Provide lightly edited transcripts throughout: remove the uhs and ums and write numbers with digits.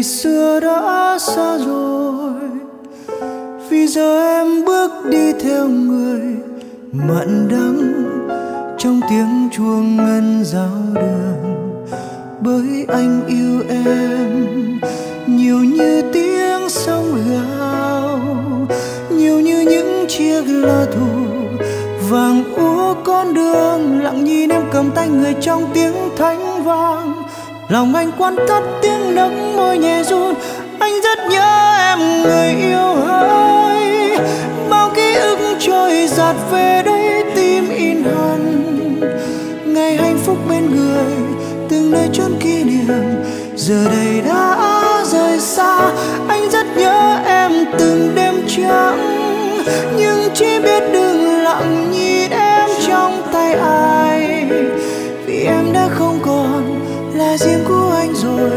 ngày xưa đã xa rồi, vì giờ em bước đi theo người mặn đắng trong tiếng chuông ngân giáo đường. Bởi anh yêu em nhiều như tiếng sóng gào, nhiều như những chiếc lá thu vàng úa con đường. Lặng nhìn em cầm tay người trong tiếng thánh vang, lòng anh quan thắt tiếng nấc môi nhẹ run. Anh rất nhớ em người yêu ơi, bao ký ức trôi dạt về đây tim in hằn. Ngày hạnh phúc bên người, từng nơi chốn kỷ niệm giờ đây đã rời xa. Anh rất nhớ em từng đêm trắng, nhưng chỉ biết đừng lặng nhìn em trong tay ai, vì em đã không còn là riêng của anh rồi.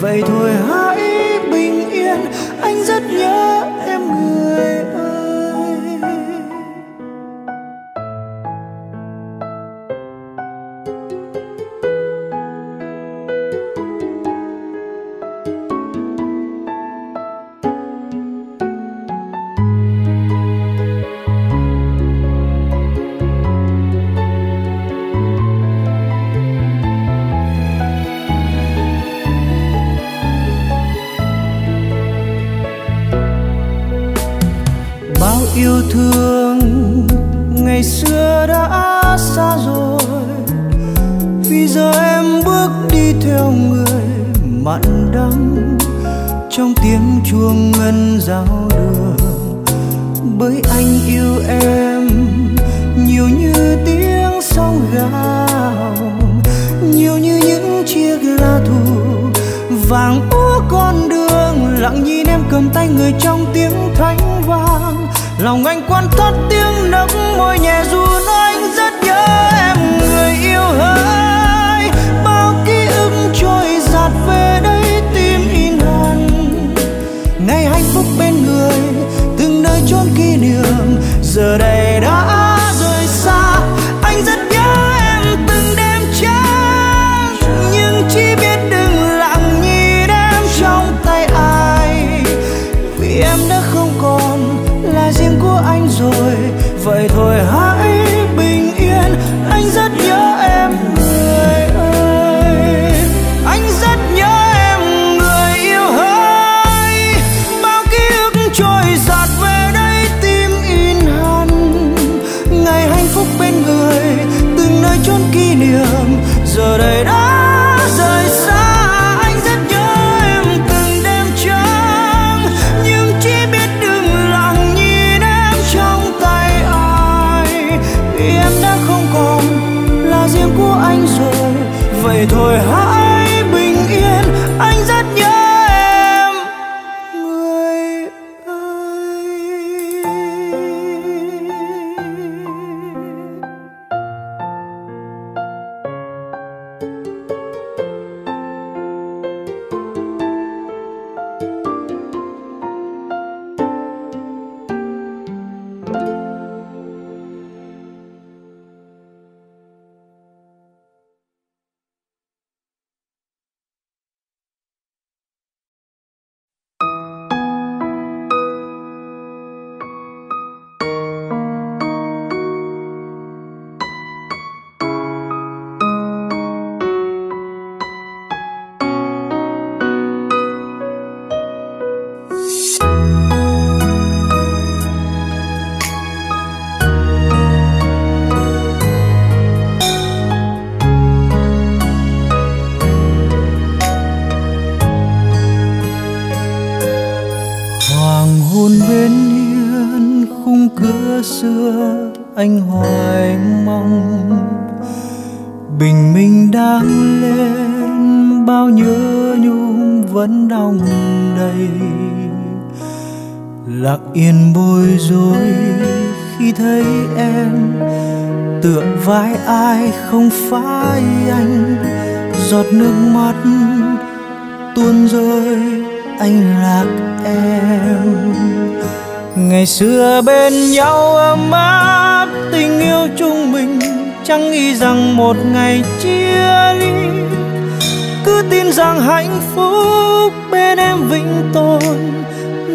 Vậy thôi hãy bình yên, anh rất nhớ em người ơi. Yêu thương ngày xưa đã xa rồi, vì giờ em bước đi theo người mặn đắng trong tiếng chuông ngân giáo đường. Bởi anh yêu em nhiều như tiếng sóng gào, nhiều như những chiếc lá thu vàng úa con đường. Lặng nhìn em cầm tay người trong tiếng thánh vang, lòng anh quan thắt tiếng nấc môi nhẹ run. Anh rất nhớ em người yêu ơi, bao ký ức trôi dạt về đây tim in hằn. Ngày hạnh phúc bên người, từng nơi chốn kỷ niệm giờ đây đã rời xa. Anh rất nhớ em từng đêm trắng, nhưng chỉ biết đừng lặng nhìn em trong tay ai, vì em đã không còn là riêng của anh rồi. Vậy thôi hãy bình yên, anh rất nhớ em người ơi, anh rất nhớ em người yêu ơi. Bao ký ức trôi dạt về đây tim in hằn. Ngày hạnh phúc bên người, từng nơi chốn kỷ niệm giờ đây đã rời xa. Vậy thôi hãy bình yên, anh rất nhớ em người ơi. Anh hoài mong bình minh đang lên, bao nhớ nhung vẫn đong đầy. Lạc yên bối rối khi thấy em tựa vai ai không phải anh. Giọt nước mắt tuôn rơi, anh lạc em. Ngày xưa bên nhau ấm áp tình yêu chúng mình, chẳng nghĩ rằng một ngày chia ly. Cứ cứ tin rằng hạnh phúc bên em vĩnh tồn,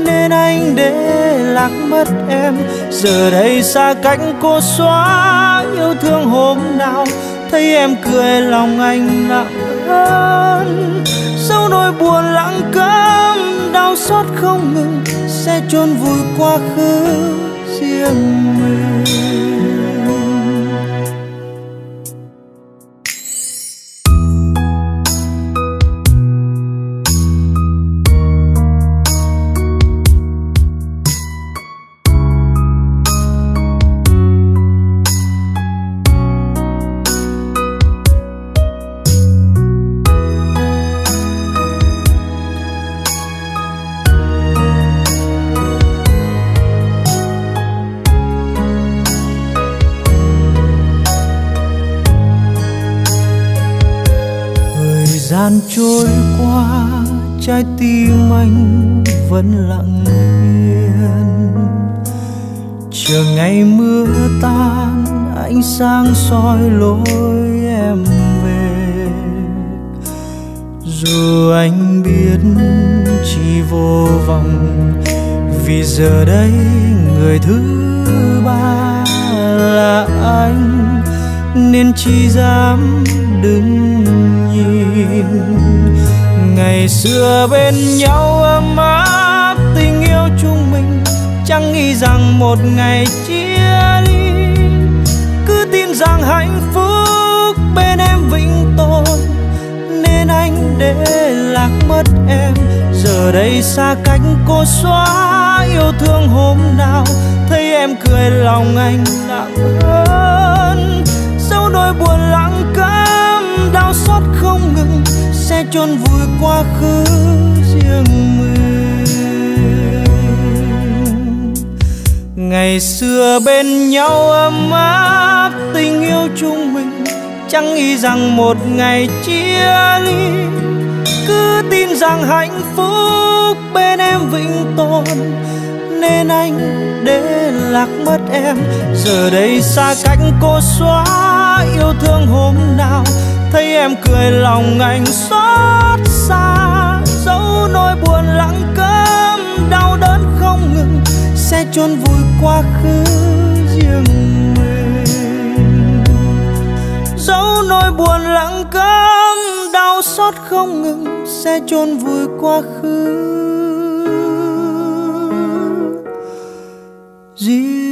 nên anh để lạc mất em. Giờ đây xa cách cô xóa yêu thương hôm nào, thấy em cười lòng anh nặng hơn. Dẫu nỗi buồn lặng câm, đau xót không ngừng, sẽ chôn vùi quá khứ riêng mình. Trôi qua trái tim anh vẫn lặng yên, chờ ngày mưa tan ánh sáng soi lối em về. Dù anh biết chỉ vô vọng, vì giờ đây người thứ ba là anh, nên chỉ dám đứng nhìn. Ngày xưa bên nhau ấm áp tình yêu chúng mình, chẳng nghĩ rằng một ngày chia ly. Cứ tin rằng hạnh phúc bên em vĩnh tồn, nên anh để lạc mất em. Giờ đây xa cách cô xóa yêu thương hôm nào, thấy em cười lòng anh nặng hơn. Dẫu nỗi buồn lặng câm, đau xót không ngừng, sẽ chôn vùi quá khứ riêng mình. Ngày xưa bên nhau ấm áp tình yêu chúng mình, chẳng nghĩ rằng một ngày chia ly. Cứ tin rằng hạnh phúc bên em vĩnh tồn, nên anh để lạc mất em. Giờ đây xa cách cô xóa yêu thương hôm nào, thấy em cười lòng anh xót xa. Dẫu nỗi buồn lặng câm, đau đớn không ngừng, sẽ chôn vùi quá khứ riêng mình. Dẫu nỗi buồn lặng câm, đau xót không ngừng, sẽ chôn vùi quá khứ riêng mình.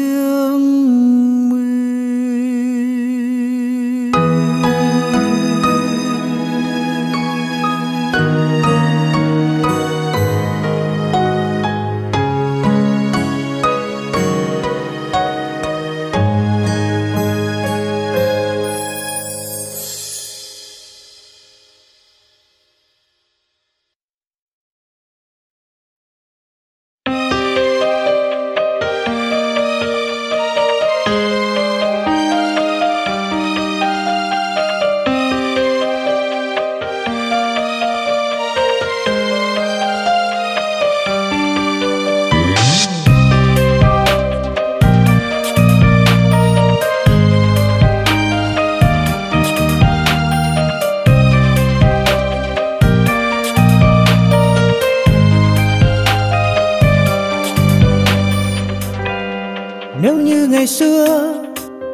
Ngày xưa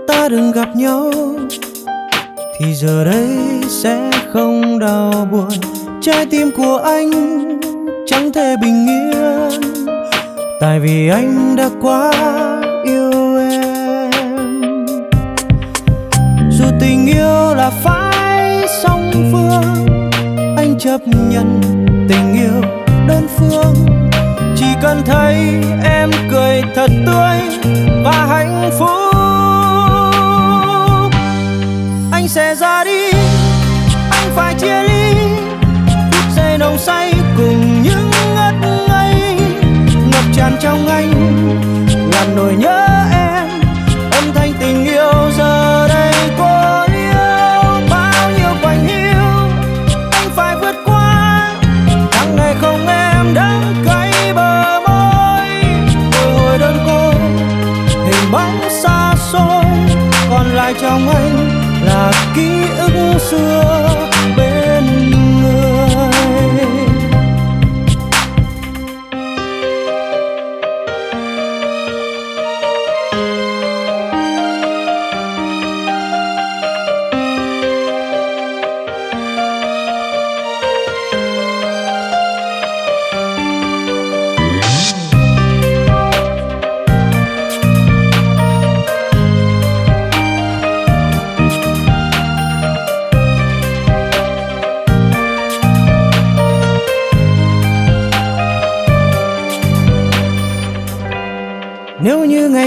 ta đừng gặp nhau, thì giờ đây sẽ không đau buồn. Trái tim của anh chẳng thể bình yên, tại vì anh đã quá yêu em. Dù tình yêu là phải song phương, anh chấp nhận tình yêu đơn phương. Chỉ cần thấy em cười thật tươi và hạnh phúc, anh sẽ ra đi. Anh phải chia ly phút giây nồng say cùng những ngất ngây ngập tràn trong anh, làm nỗi nhớ em. Âm thanh tình yêu giờ đây cô yêu bao nhiêu quạnh hiu, anh phải vượt qua tháng ngày không em đắng cay. Xa xôi còn lại trong anh là ký ức xưa bên người.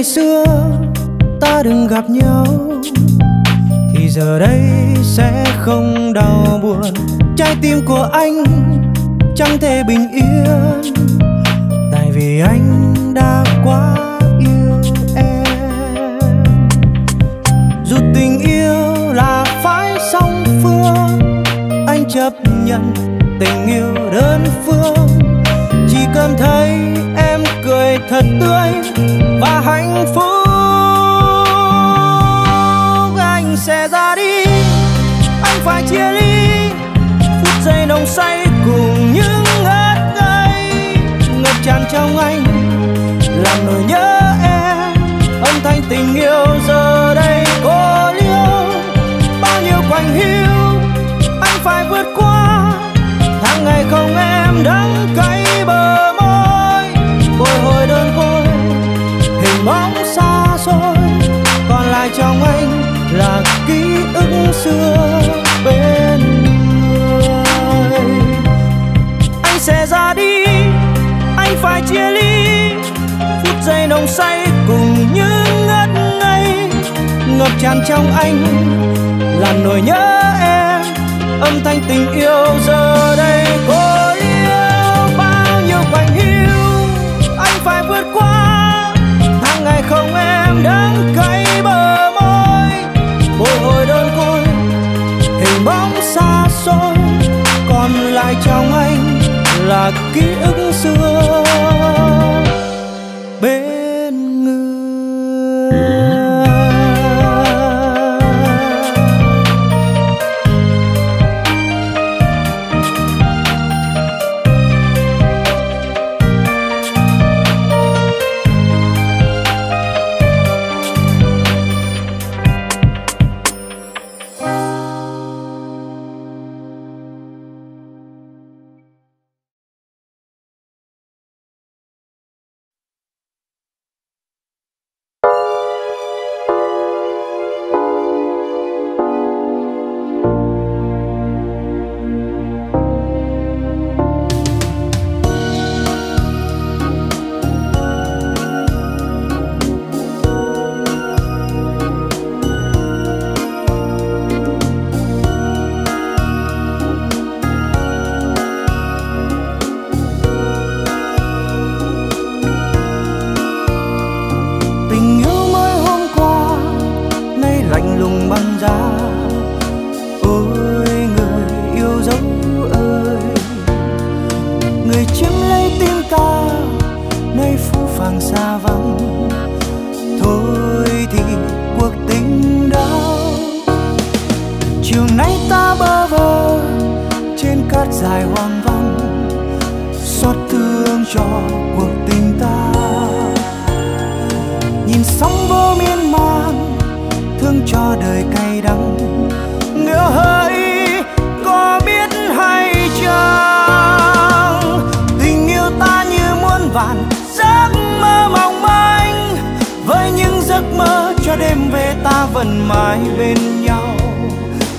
ngày xưa ta đừng gặp nhau thì giờ đây sẽ không đau buồn. Trái tim của anh chẳng thể bình yên tại vì anh đã quá yêu em. Dù tình yêu là phải song phương, anh chấp nhận tình yêu đơn phương. Chỉ cần thấy em cười thật tươi và hạnh phúc, anh sẽ ra đi, anh phải chia ly. Phút giây nồng say cùng những ngất ngây ngập tràn trong anh, làm nỗi nhớ em. Âm thanh tình yêu giờ đây cô liêu, bao nhiêu quạnh hiu anh phải vượt qua. Tháng ngày không em đắng cay bờ môi, bồi hồi đơn côi hình bóng xa xôi. Còn lại trong anh là ký ức xưa bên người. Anh sẽ ra đi, anh phải chia ly. Phút giây nồng say cùng những ngất ngây ngập tràn trong anh, làm nỗi nhớ em. Âm thanh tình yêu giờ đây cô liêu, bao nhiêu quạnh hiu anh phải vượt qua. Tháng ngày không em đắng cay bờ môi, bồi hồi đơn côi hình bóng xa xôi. Còn lại trong anh là ký ức xưa bên.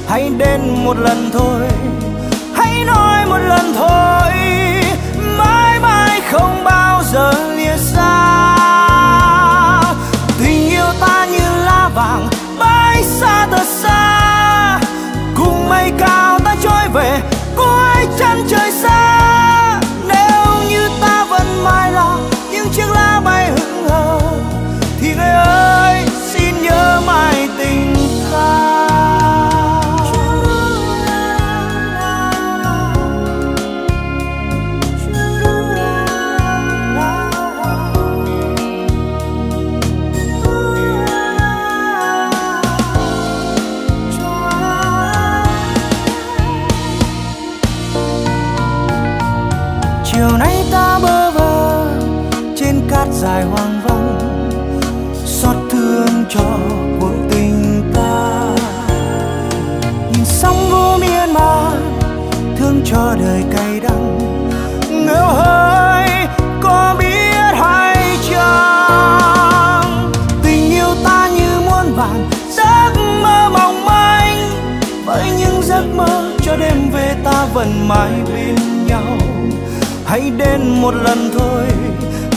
Hãy đến một lần thôi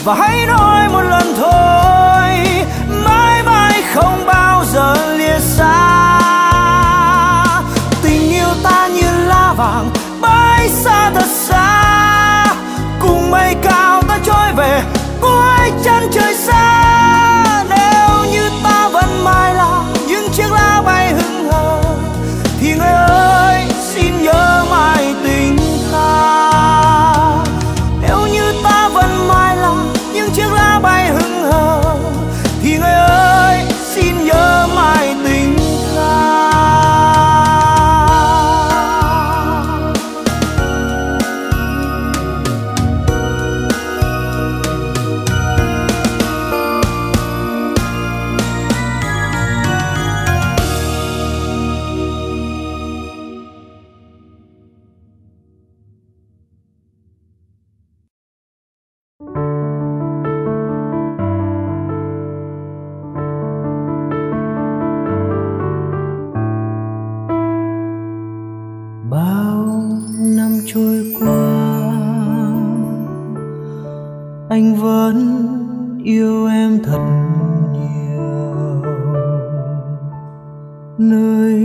và hãy nói một lần thôi. không bao giờ lìa xa. Tình yêu ta như lá vàng bay xa thật xa, cùng mây cao ta trôi về cuối chân trời xa. Nếu như ta vẫn mãi là những chiếc lá bay hững hờ thì người ơi xin nhớ mãi tình ta. Nếu như ta vẫn mãi là những chiếc lá bay hững hờ thì người ơi xin nhớ mãi tình ta. Anh vẫn yêu em thật nhiều, nơi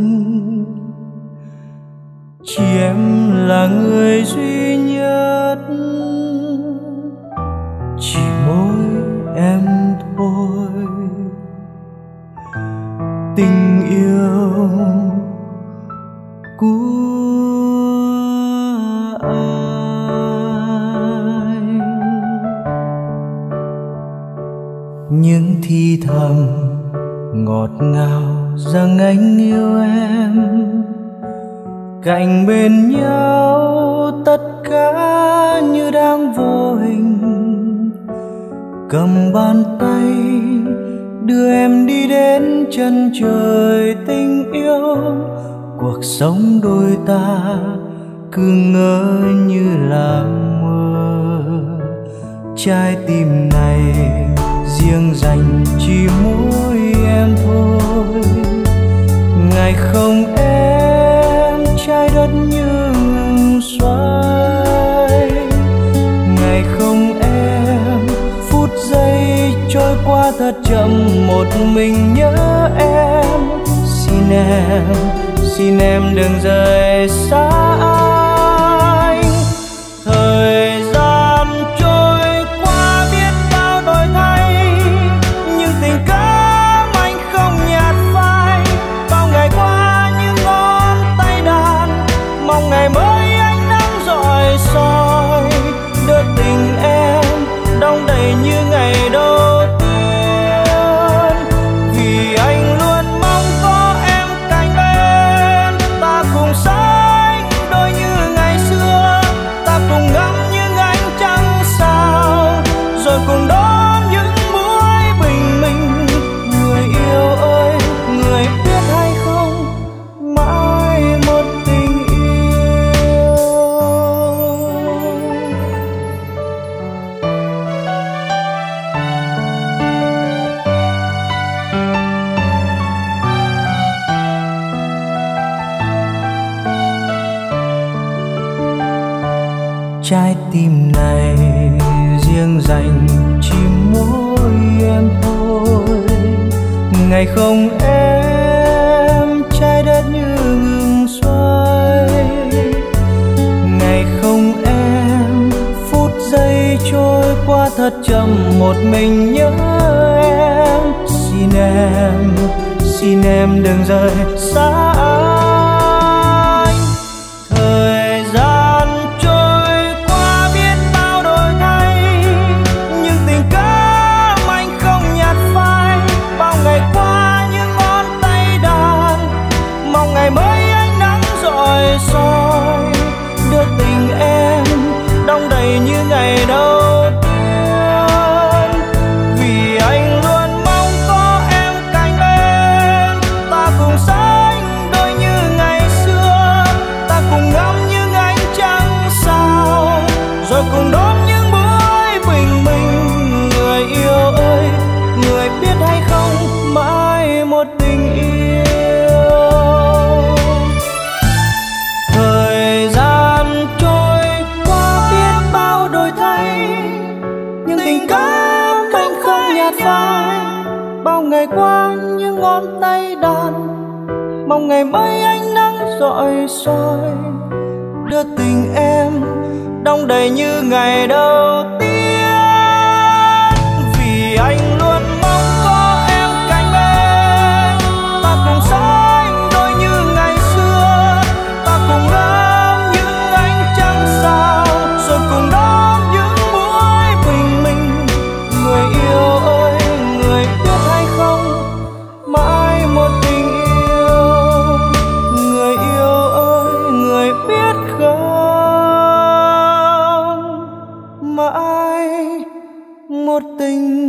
chỉ em là người duy nhất, chỉ mỗi em thôi. Tình yêu của anh những thì thầm ngọt ngào rằng anh yêu em, cạnh bên nhau tất cả như đang vô hình, cầm bàn tay đưa em đi đến chân trời tình yêu. Cuộc sống đôi ta cứ ngỡ như là mơ, trái tim này riêng dành chỉ mỗi em thôi. Ngày không em trái đất như ngừng xoay, ngày không em phút giây trôi qua thật chậm, một mình nhớ em. Xin em, xin em đừng rời xa anh. Thời gian trôi qua biết bao đổi thay, nhưng tình cảm anh không nhạt phai. Bao ngày qua những ngón tay đàn mong ngày mới anh nắng rọi soi, đưa tình em đong đầy như ngày đầu tiên. Vì anh luôn mong có em cạnh bên, ta cùng sánh đôi như ngày xưa, ta cùng ngắm những ánh trăng sao, rồi cùng đón những buổi bình minh. Người yêu ơi, người biết hay không, mãi một tình yêu. Trái tim này riêng dành chỉ mỗi em thôi. Ngày không em trái đất như ngừng xoay, ngày không em phút giây trôi qua thật chậm, một mình nhớ em. Xin em, xin em đừng rời xa anh. Thời gian trôi qua biết bao đổi thay, nhưng tình cảm anh không nhạt phai. Bao ngày qua những ngón tay đàn mong ngày mới ánh nắng rọi soi, đưa tình em đong đầy như ngày đầu tiên. Vì anh luôn mong có em cạnh bên, ta cùng sánh đôi như thời quang như ngón tay đàn, mong ngày mới ánh nắng rọi soi đưa tình em đong đầy như ngày đầu tiên. Vì anh luôn mong có em cạnh bên, ta cùng sánh đôi như ngày xưa, ta cùng ngắm những ánh trăng sao, rồi cùng đón những buổi bình minh. Người yêu ơi, người biết hay không, mãi một tình yêu. Người yêu ơi, người biết không, mãi một tình yêu.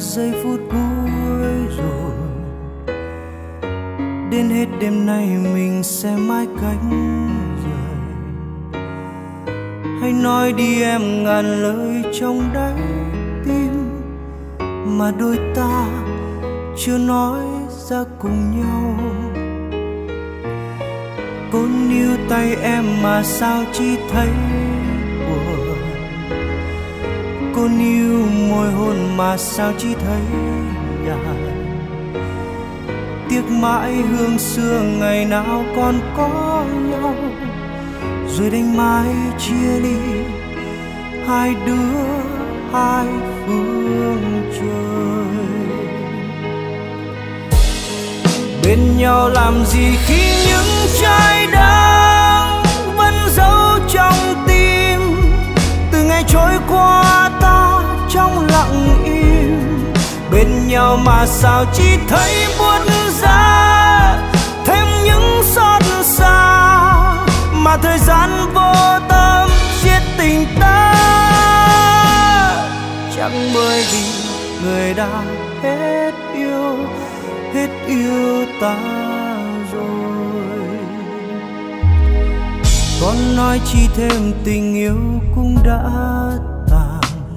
Giây phút cuối rồi, đến hết đêm nay mình sẽ mãi cánh rời. Hãy nói đi em ngàn lời trong đáy tim mà đôi ta chưa nói ra cùng nhau. Cố níu tay em mà sao chỉ thấy buồn, cô níu môi hôn mà sao chỉ thấy nhạt. Tiếc mãi hương xưa ngày nào còn có nhau, rồi đánh mãi chia đi hai đứa hai phương trời. Bên nhau làm gì khi những trái đắng vẫn giấu trong tim? Từ ngày trôi qua ta trong lặng im, bên nhau mà sao chỉ thấy buốt giá, thêm những xót xa mà thời gian vô tâm giết tình ta. Chẳng bởi vì người đã hết yêu ta rồi, còn nói chi thêm tình yêu cũng đã tàn.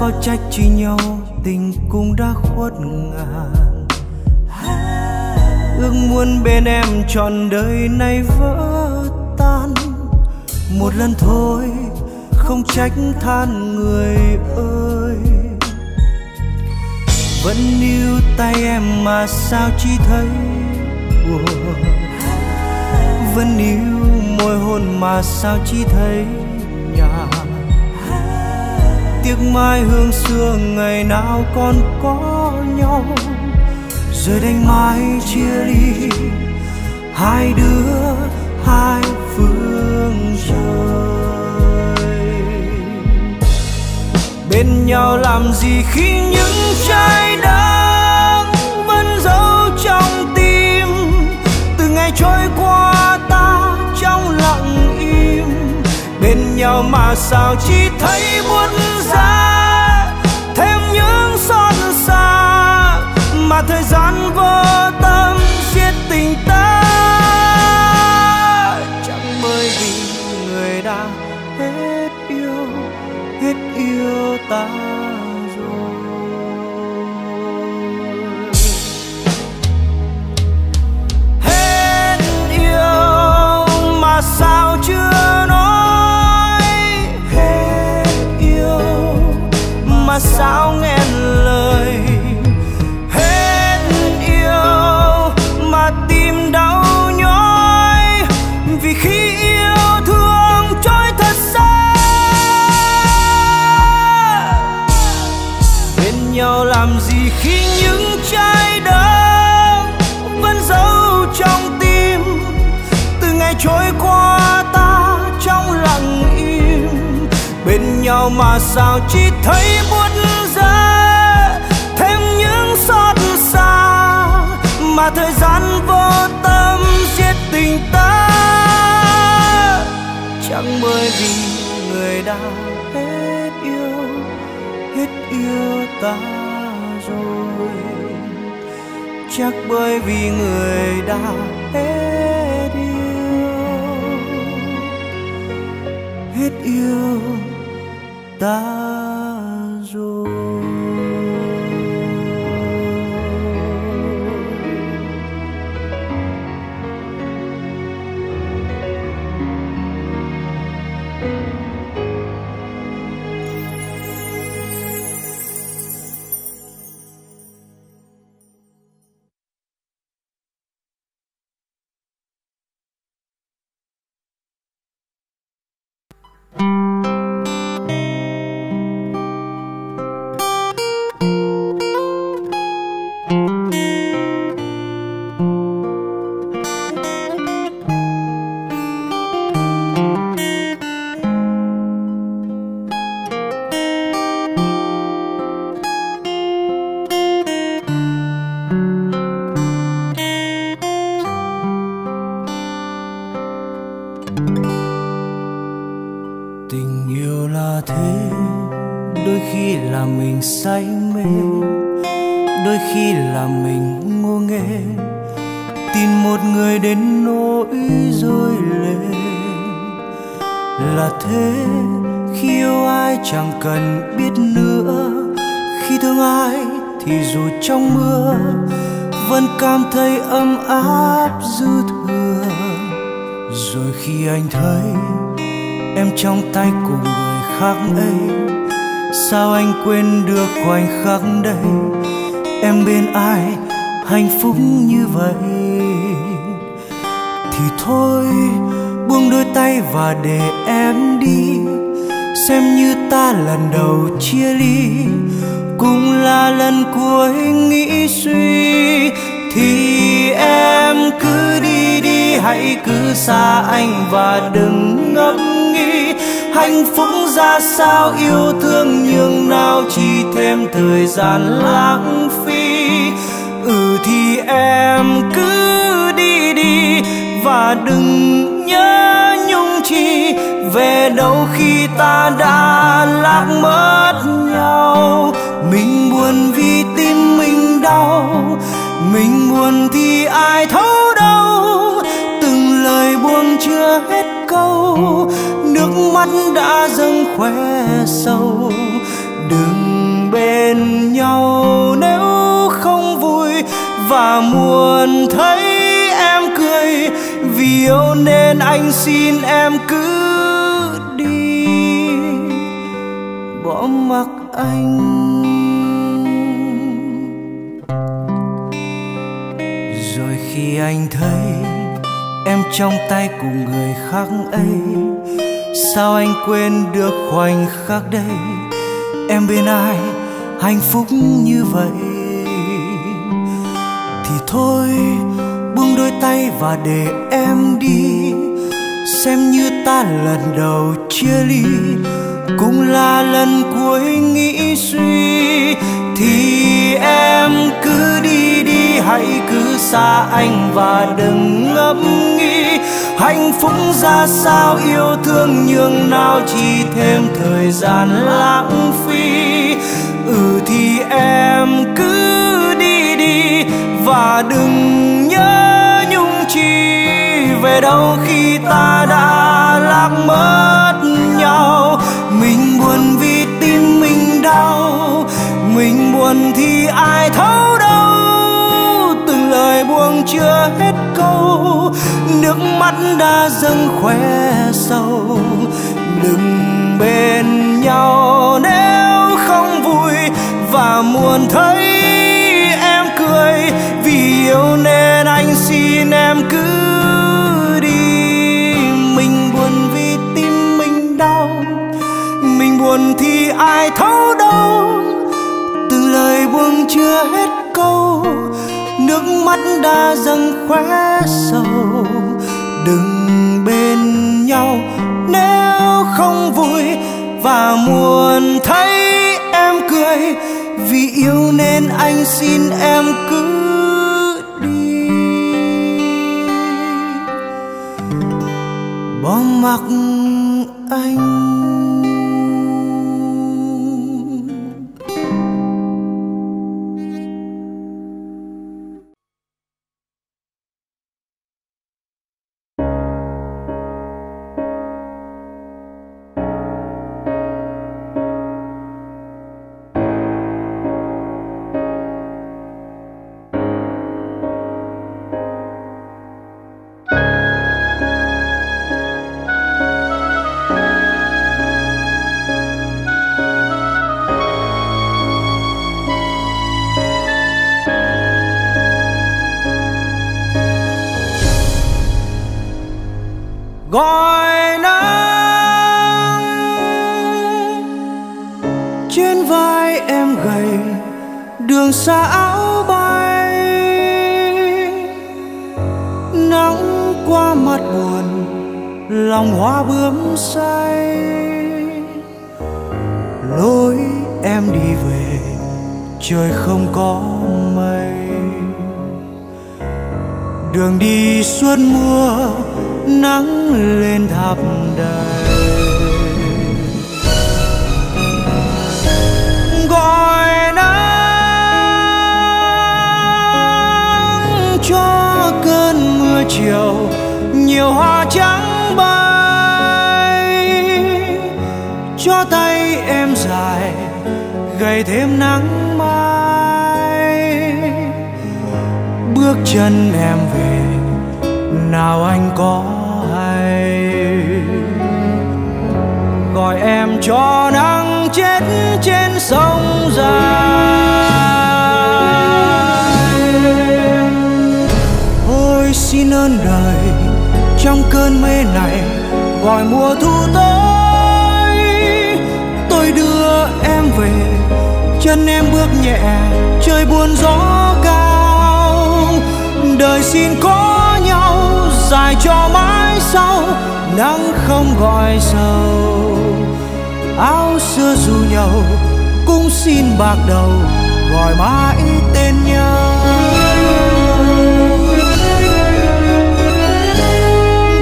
Có trách chi nhau tình cũng đã khuất ngàn. Ước muốn bên em trọn đời nay vỡ tan một lần thôi, không trách than người ơi. Vẫn níu tay em mà sao chỉ thấy buồn, vẫn níu môi hôn mà sao chỉ thấy nhạt. Tiếc mai hương xưa ngày nào còn có nhau, rồi đánh mai chia ly hai đứa hai phương trời. Bên nhau làm gì khi những trái đắng vẫn giấu trong tim? Từ ngày trôi qua ta trong lặng im, bên nhau mà sao chỉ thấy buốt giá, thêm những xót xa mà thời gian vô tâm giết tình ta. Chẳng bởi vì người đã hết yêu ta rồi. Hết yêu mà sao chưa nói, hết yêu mà sao nghe lời. Khi yêu thương trôi thật xa, bên nhau làm gì khi những trái đắng vẫn giấu trong tim? Từ ngày trôi qua ta trong lặng im, bên nhau mà sao chỉ thấy buốt giá, thêm những xót xa mà thời gian vô tâm giết tình ta. Chẳng bởi vì người đã hết yêu ta rồi, chắc bởi vì người đã hết yêu ta rồi. Quên được khoảnh khắc đây, em bên ai hạnh phúc như vậy thì thôi buông đôi tay và để em đi, xem như ta lần đầu chia ly cũng là lần cuối nghĩ suy. Thì em cứ đi hãy cứ xa anh và đừng ngẫm nghĩ hạnh phúc ra sao, yêu thương nhưng nào chỉ thêm thời gian lãng phí. Thì em cứ đi và đừng nhớ nhung chi, về đâu khi ta đã lạc mất nhau. Mình buồn vì tim mình đau, mình buồn thì ai thấu đâu, từng lời buông chưa hết câu, nước mắt đã dâng khóe sâu. Đừng bên nhau nếu không vui và muốn thấy em cười, vì yêu nên anh xin em cứ đi, bỏ mặc anh. Rồi khi anh thấy em trong tay của người khác ấy, sao anh quên được khoảnh khắc đây, em bên ai hạnh phúc như vậy thì thôi buông đôi tay và để em đi, xem như ta lần đầu chia ly cũng là lần cuối nghĩ suy. Thì em cứ đi hãy cứ xa anh và đừng ngẫm nghĩ hạnh phúc ra sao, yêu thương nhường nào chỉ thêm thời gian lãng phí. Thì em cứ đi và đừng nhớ nhung chi, về đâu khi ta đã lạc mất nhau. Mình buồn vì tim mình đau, mình buồn thì ai thấu đâu, từng lời buông chưa hết câu, nước mắt đã dâng khóe sâu. Đừng bên nhau nếu không vui và muốn thấy em cười, vì yêu nên anh xin em cứ đi. Mình buồn vì tim mình đau, mình buồn thì ai thấu đâu, từng lời buông chưa hết câu, nước mắt đã dâng khóe sâu. Đừng bên nhau nếu không vui và muốn thấy em cười, vì yêu nên anh xin em cứ đi, bỏ mặc anh. Gọi nắng trên vai em gầy, đường xa áo bay, nắng qua mặt buồn, lòng hoa bướm say. Lối em đi về trời không có mây, đường đi suốt mưa, nắng lên tháp đài. Gọi nắng cho cơn mưa chiều, nhiều hoa trắng bay, cho tay em dài, gầy thêm nắng mai. Bước chân em về, nào anh có hay. Gọi em cho nắng chết trên sông dài. Ôi xin ơn đời, trong cơn mê này gọi mùa thu tới. Tôi đưa em về, chân em bước nhẹ, trời buồn gió cao. Đời xin có dài cho mãi sau, nắng không gọi sầu, áo xưa dù nhau cũng xin bạc đầu, gọi mãi tên nhau.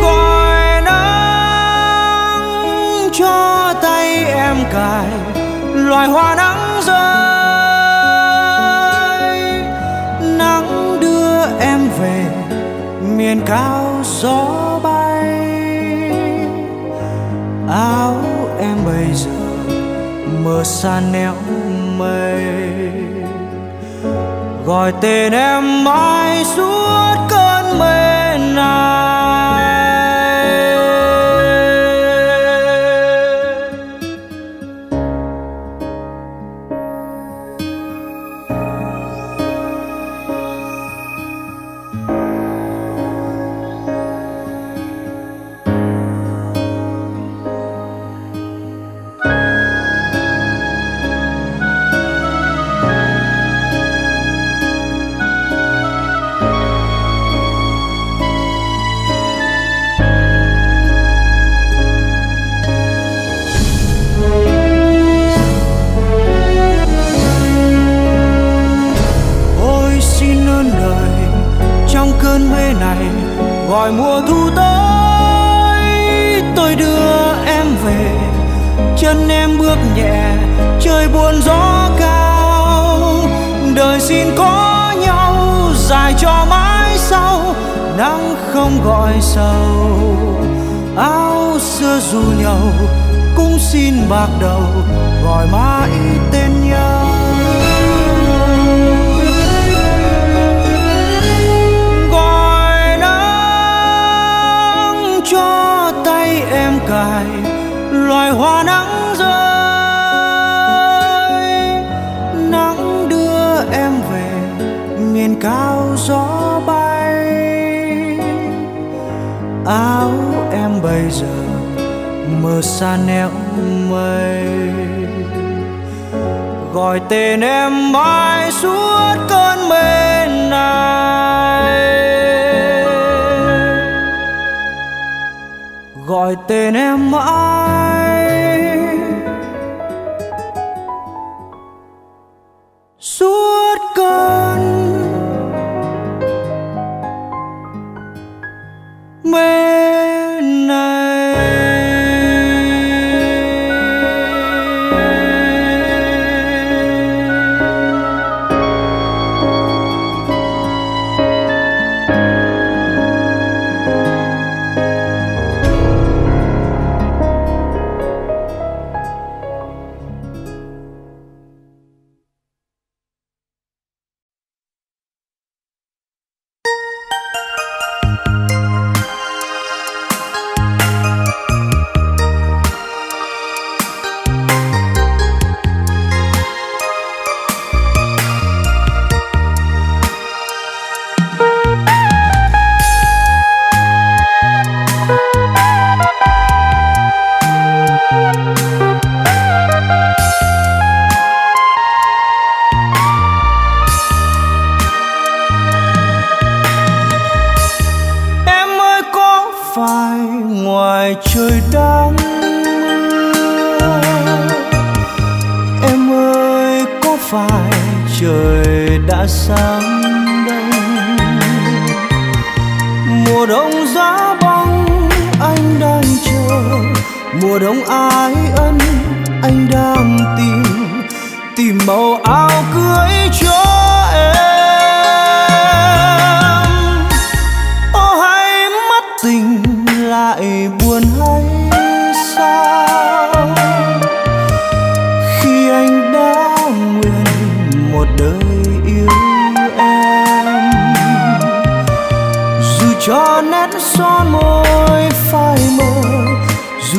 Gọi nắng cho tay em cài, loài hoa nắng rơi, nắng đưa em về miền cao gió bay. Áo em bây giờ mờ xa néo mây, gọi tên em mãi suốt cơn mê này. Gọi mùa thu tới, tôi đưa em về, chân em bước nhẹ, trời buồn gió cao. Đời xin có nhau dài cho mãi sau, nắng không gọi sầu, áo xưa dù nhau cũng xin bạc đầu, gọi mãi tên nhau. Em cài loài hoa nắng rơi, nắng đưa em về miền cao gió bay. Áo em bây giờ mờ xa néo mây, gọi tên em mãi suốt cơn mê này. Gọi tên em mãi phai trời đã sáng đây. Mùa đông giá băng anh đang chờ, mùa đông ái ân anh đang tìm màu áo cưới cho em. Ô hãy mất tình lại buồn hay sao, khi anh đã nguyện một đời yêu em. Dù cho nét son môi phai mờ, dù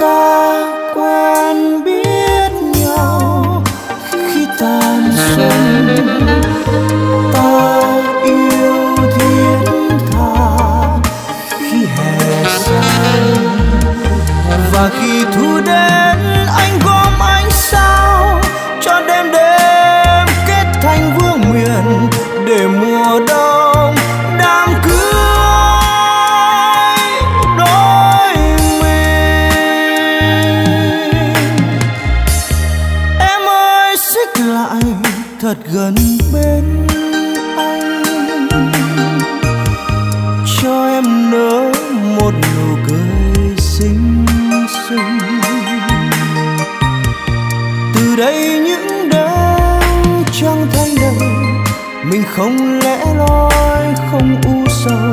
ta quen biết nhau khi tan xuân. Ta yêu thiết tha khi hè sang, và khi thu đến anh gom ánh sao cho đêm đêm kết thành vương miện để mùa đông đám cưới đôi mình. Em ơi xích lại thật gần bên anh, cho em nở một nụ cười xinh xinh. Từ đây những đêm trăng thanh đầy, mình không lẽ loi không u sầu,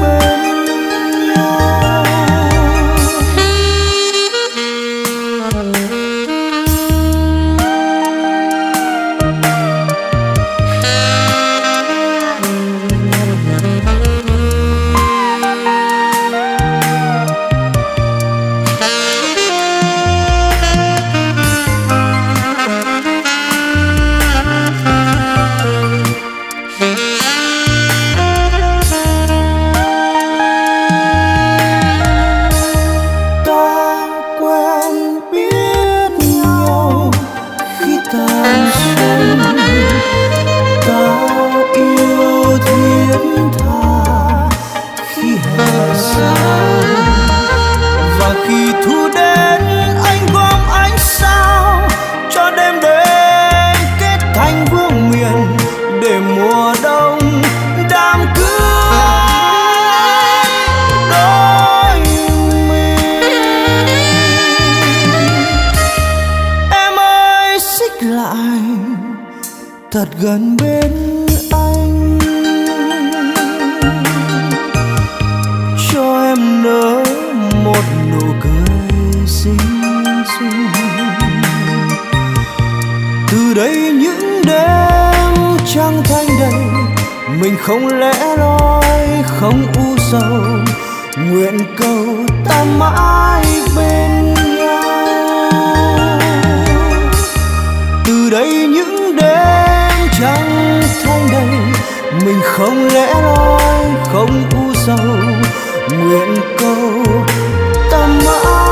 bên nhau. Thật gần bên anh, cho em nở một nụ cười xinh xinh. Từ đây những đêm trăng thanh đầy, mình không lẽ loi không u sầu, nguyện cầu ta mãi bên nhau. Từ đây những đêm trăng thanh đầy, mình không lẽ loi không u sầu, nguyện cầu ta mãi.